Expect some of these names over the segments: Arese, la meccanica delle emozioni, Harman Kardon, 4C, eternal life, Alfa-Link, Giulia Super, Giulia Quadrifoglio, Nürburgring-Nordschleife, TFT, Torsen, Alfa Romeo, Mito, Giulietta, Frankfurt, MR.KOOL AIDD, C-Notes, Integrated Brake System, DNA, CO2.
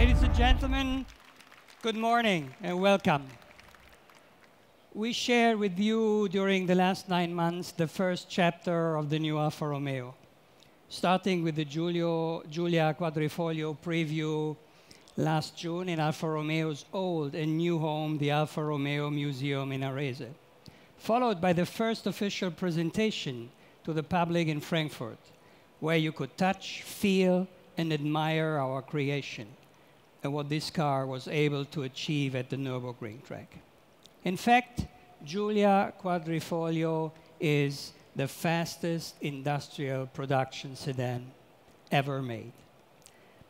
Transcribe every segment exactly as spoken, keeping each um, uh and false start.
Ladies and gentlemen, good morning and welcome. We shared with you during the last nine months the first chapter of the new Alfa Romeo, starting with the Giulio, Giulia Quadrifoglio preview last June in Alfa Romeo's old and new home, the Alfa Romeo Museum in Arese, followed by the first official presentation to the public in Frankfurt, where you could touch, feel, and admire our creation and what this car was able to achieve at the Nürburgring track. In fact, Giulia Quadrifoglio is the fastest industrial production sedan ever made.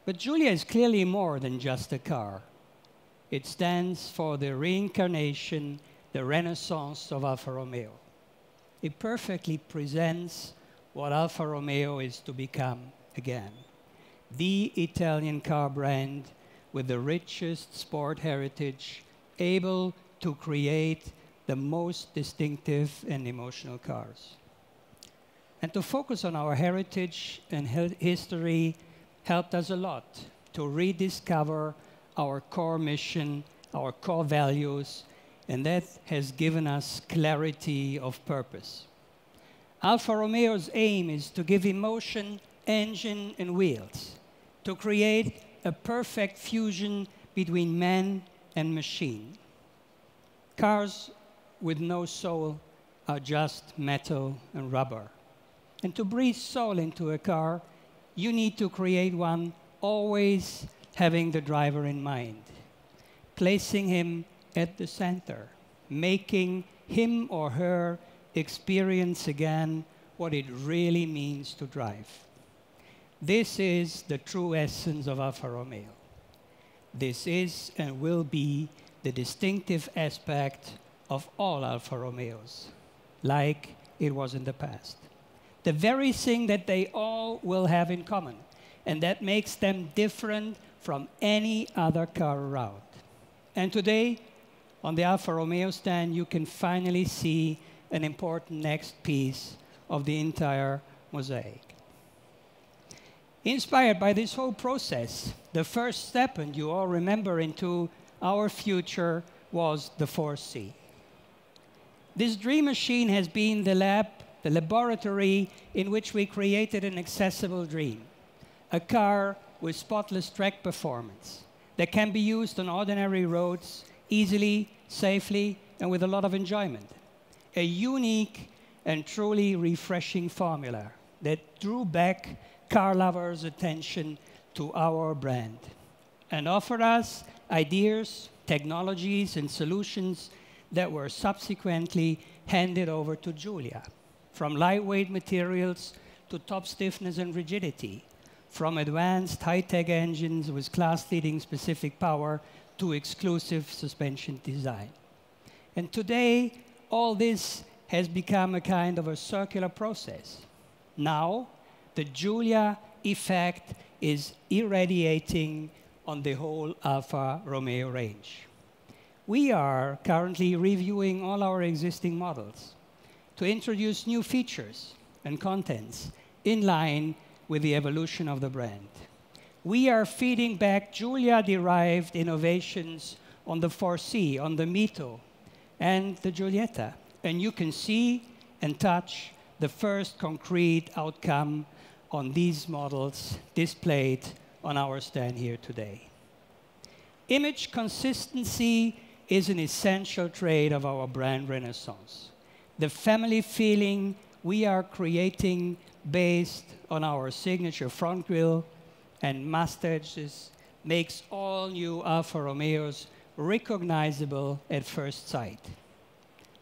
But Giulia is clearly more than just a car. It stands for the reincarnation, the renaissance of Alfa Romeo. It perfectly presents what Alfa Romeo is to become again, the Italian car brand with the richest sport heritage, able to create the most distinctive and emotional cars. And to focus on our heritage and history helped us a lot to rediscover our core mission, our core values, and that has given us clarity of purpose. Alfa Romeo's aim is to give emotion, engine, and wheels, to create a perfect fusion between man and machine. Cars with no soul are just metal and rubber. And to breathe soul into a car, you need to create one always having the driver in mind, placing him at the center, making him or her experience again what it really means to drive. This is the true essence of Alfa Romeo. This is and will be the distinctive aspect of all Alfa Romeos, like it was in the past. The very thing that they all will have in common, and that makes them different from any other car around. And today, on the Alfa Romeo stand, you can finally see an important next piece of the entire mosaic. Inspired by this whole process, the first step, and you all remember, into our future was the four C. This dream machine has been the lab, the laboratory in which we created an accessible dream, a car with spotless track performance that can be used on ordinary roads easily, safely, and with a lot of enjoyment. A unique and truly refreshing formula that drew back car lovers' attention to our brand and offered us ideas, technologies, and solutions that were subsequently handed over to Giulia, from lightweight materials to top stiffness and rigidity, from advanced high-tech engines with class-leading specific power to exclusive suspension design. And today, all this has become a kind of a circular process. Now, the Giulia effect is irradiating on the whole Alfa Romeo range. We are currently reviewing all our existing models to introduce new features and contents in line with the evolution of the brand. We are feeding back Giulia-derived innovations on the four C, on the Mito, and the Giulietta. And you can see and touch the first concrete outcome on these models displayed on our stand here today. Image consistency is an essential trait of our brand renaissance, the family feeling we are creating based on our signature front grille and mustaches makes all new Alfa Romeos recognizable at first sight.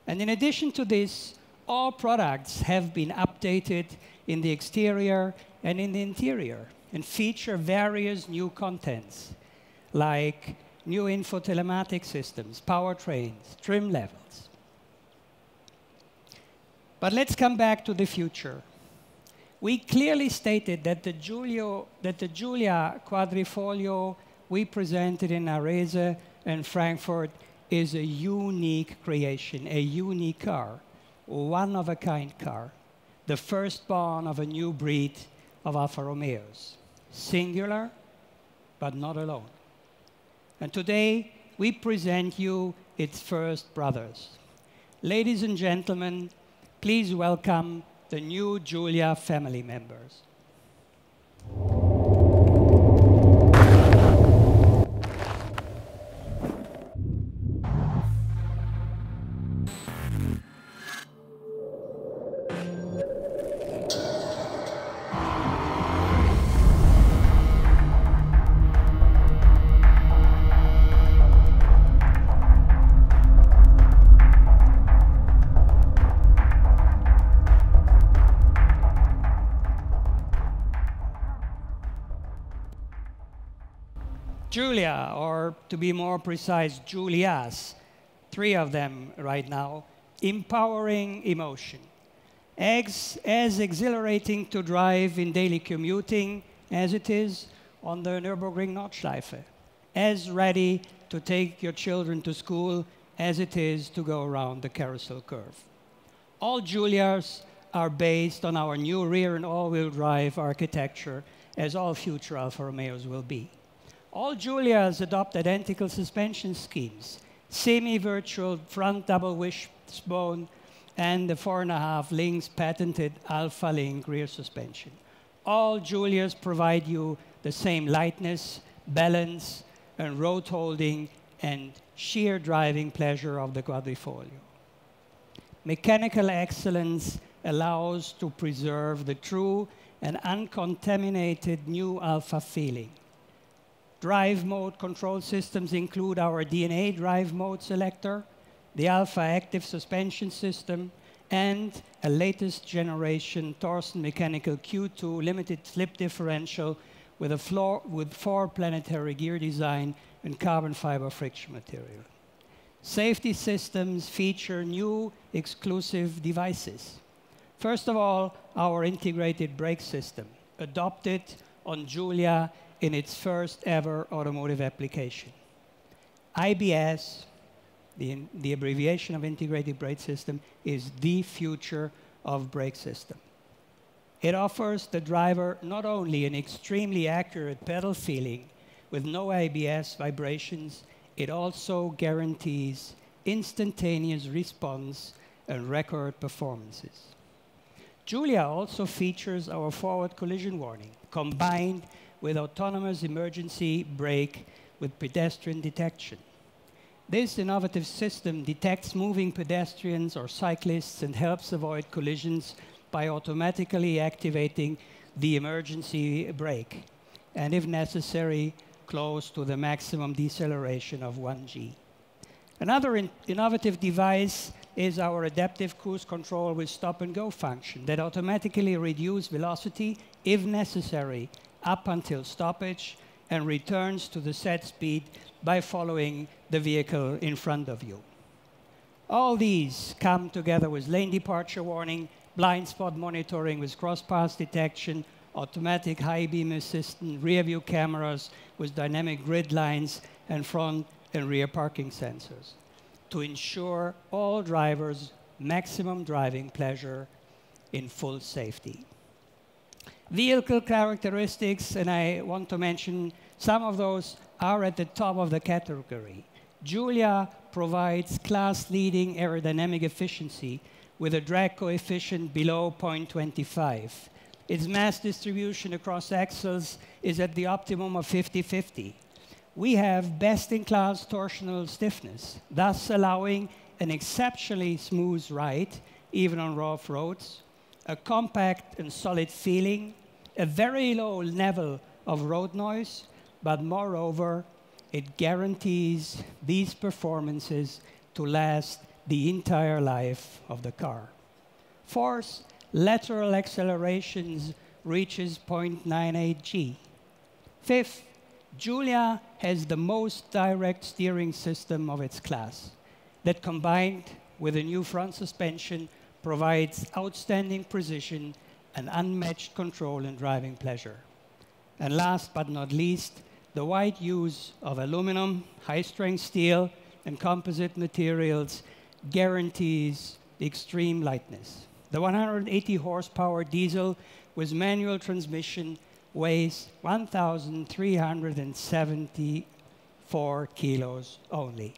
And in addition to this, all products have been updated in the exterior and in the interior, and feature various new contents, like new info telematic systems, powertrains, trim levels. But let's come back to the future. We clearly stated that the, Giulio, that the Giulia Quadrifoglio we presented in Arese and Frankfurt is a unique creation, a unique car, one-of-a-kind car, the firstborn of a new breed of Alfa Romeos. Singular, but not alone. And today, we present you its first brothers. Ladies and gentlemen, please welcome the new Giulia family members. Giulia, or to be more precise, Giulias, three of them right now, empowering emotion. Eggs as exhilarating to drive in daily commuting as it is on the Nürburgring-Nordschleife, as ready to take your children to school as it is to go around the carousel curve. All Giulias are based on our new rear and all-wheel drive architecture, as all future Alfa Romeos will be. All Giulias adopt identical suspension schemes, semi-virtual front double wishbone, and the four and a half links patented Alfa-Link rear suspension. All Giulias provide you the same lightness, balance, and road holding, and sheer driving pleasure of the Quadrifoglio. Mechanical excellence allows to preserve the true and uncontaminated new Alfa feeling. Drive mode control systems include our D N A drive mode selector, the Alfa active suspension system, and a latest generation Torsen mechanical Q two limited slip differential with, a floor, with four planetary gear design and carbon fiber friction material. Safety systems feature new exclusive devices. First of all, our integrated brake system, adopted on Giulia in its first ever automotive application. I B S, the, the abbreviation of Integrated Brake System, is the future of brake system. It offers the driver not only an extremely accurate pedal feeling with no I B S vibrations, it also guarantees instantaneous response and record performances. Giulia also features our forward collision warning, combined with autonomous emergency brake with pedestrian detection. This innovative system detects moving pedestrians or cyclists and helps avoid collisions by automatically activating the emergency brake, and if necessary, close to the maximum deceleration of one G. Another in innovative device is our adaptive cruise control with stop-and-go function that automatically reduces velocity if necessary, up until stoppage, and returns to the set speed by following the vehicle in front of you. All these come together with lane departure warning, blind spot monitoring with cross-path detection, automatic high beam assistant, rear view cameras with dynamic grid lines, and front and rear parking sensors to ensure all drivers maximum driving pleasure in full safety. Vehicle characteristics, and I want to mention some of those, are at the top of the category. Giulia provides class-leading aerodynamic efficiency with a drag coefficient below zero point two five. Its mass distribution across axles is at the optimum of fifty fifty. We have best-in-class torsional stiffness, thus allowing an exceptionally smooth ride, even on rough roads, a compact and solid feeling, a very low level of road noise, but moreover, it guarantees these performances to last the entire life of the car. Force, lateral accelerations reaches zero point nine eight G. Fifth, Giulia has the most direct steering system of its class that, combined with a new front suspension, provides outstanding precision and unmatched control and driving pleasure. And last but not least, the wide use of aluminum, high-strength steel, and composite materials guarantees extreme lightness. The one hundred eighty horsepower diesel with manual transmission weighs one thousand three hundred seventy four kilos only.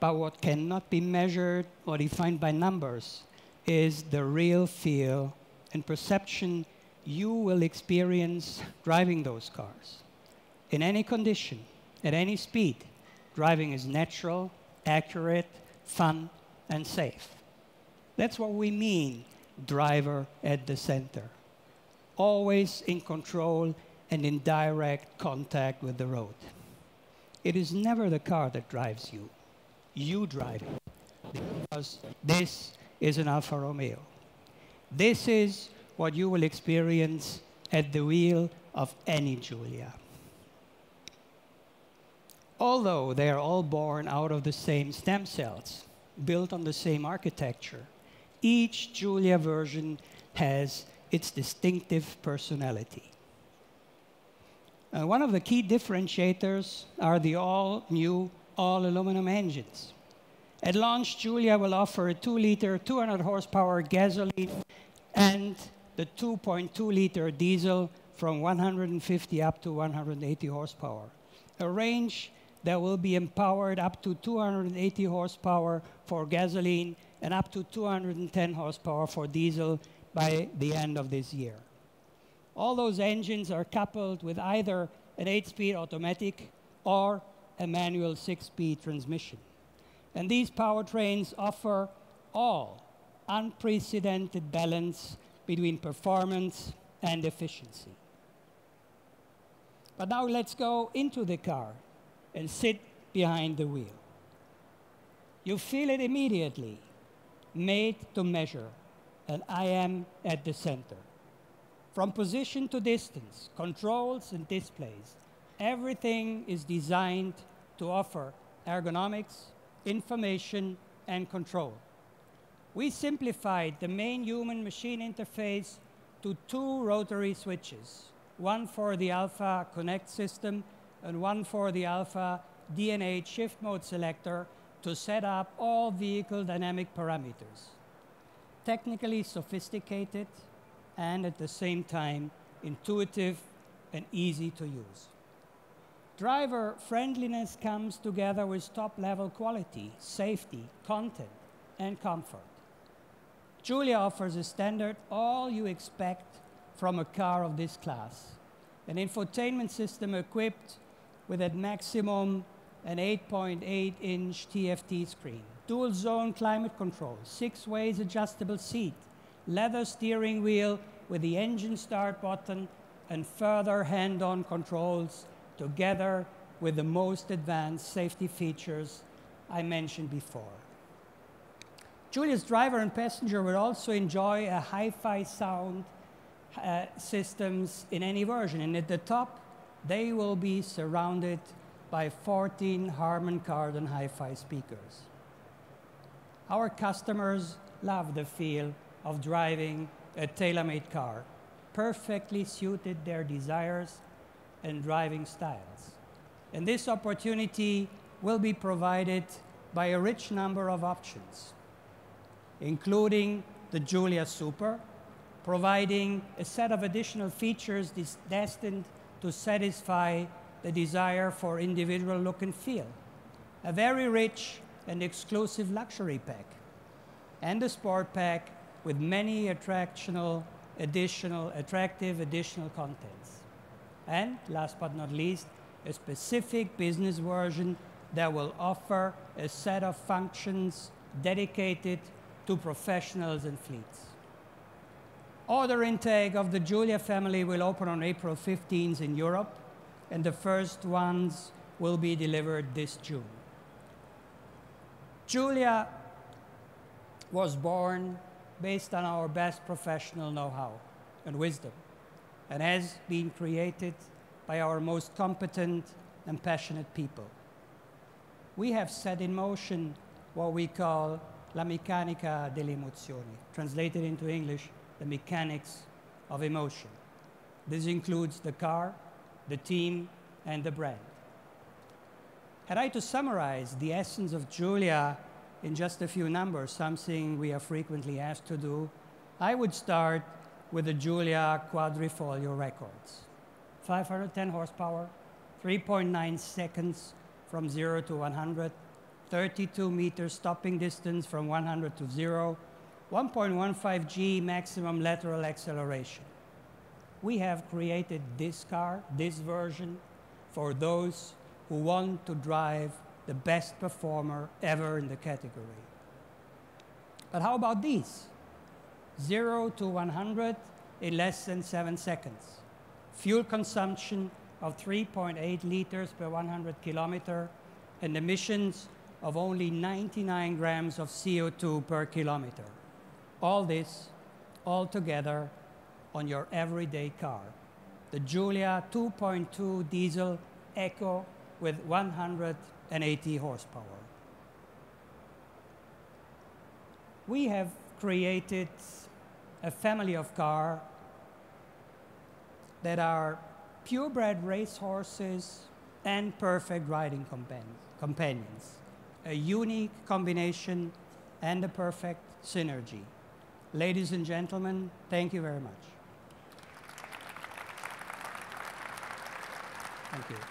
But what cannot be measured or defined by numbers is the real feel and perception you will experience driving those cars. In any condition, at any speed, driving is natural, accurate, fun, and safe. That's what we mean, driver at the center. Always in control and in direct contact with the road. It is never the car that drives you. You drive it. Because this is an Alfa Romeo. This is what you will experience at the wheel of any Giulia. Although they are all born out of the same stem cells, built on the same architecture, each Giulia version has its distinctive personality. Uh, one of the key differentiators are the all-new, all-aluminum engines. At launch, Giulia will offer a two liter, two hundred horsepower gasoline and the two point two liter diesel from one hundred fifty up to one hundred eighty horsepower, a range that will be empowered up to two hundred eighty horsepower for gasoline and up to two hundred ten horsepower for diesel by the end of this year. All those engines are coupled with either an eight speed automatic or a manual six speed transmission. And these powertrains offer all unprecedented balance between performance and efficiency. But now let's go into the car and sit behind the wheel. You feel it immediately, made to measure, and I am at the center. From position to distance, controls and displays, everything is designed to offer ergonomics, information, and control. We simplified the main human-machine interface to two rotary switches, one for the Alpha Connect system and one for the Alpha D N A shift mode selector to set up all vehicle dynamic parameters. Technically sophisticated and at the same time intuitive and easy to use. Driver friendliness comes together with top-level quality, safety, content, and comfort. Giulia offers a standard all you expect from a car of this class, an infotainment system equipped with at maximum an eight point eight inch T F T screen, dual-zone climate control, six ways adjustable seat, leather steering wheel with the engine start button, and further hand-on controls together with the most advanced safety features I mentioned before. Giulia's driver and passenger will also enjoy a hi-fi sound uh, systems in any version, and at the top, they will be surrounded by fourteen Harman Kardon hi-fi speakers. Our customers love the feel of driving a tailor-made car, perfectly suited their desires and driving styles. And this opportunity will be provided by a rich number of options, including the Giulia Super, providing a set of additional features destined to satisfy the desire for individual look and feel, a very rich and exclusive luxury pack, and a sport pack with many attractional, additional, attractive additional contents. And last but not least, a specific business version that will offer a set of functions dedicated to professionals and fleets. Order intake of the Giulia family will open on April fifteenth in Europe, and the first ones will be delivered this June. Giulia was born based on our best professional know-how and wisdom, and has been created by our most competent and passionate people. We have set in motion what we call la meccanica delle emozioni, translated into English, the mechanics of emotion. This includes the car, the team, and the brand. Had I to summarize the essence of Giulia in just a few numbers, something we are frequently asked to do, I would start with the Giulia Quadrifoglio records. five hundred ten horsepower, three point nine seconds from zero to one hundred, thirty-two meter stopping distance from one hundred to zero, one point one five G maximum lateral acceleration. We have created this car, this version, for those who want to drive the best performer ever in the category. But how about these? zero to one hundred in less than seven seconds. Fuel consumption of three point eight liters per one hundred kilometer and emissions of only ninety-nine grams of C O two per kilometer. All this, all together, on your everyday car. The Giulia two point two diesel Eco with one hundred eighty horsepower. We have created a family of cars that are purebred racehorses and perfect riding companions. A unique combination and a perfect synergy. Ladies and gentlemen, thank you very much. Thank you.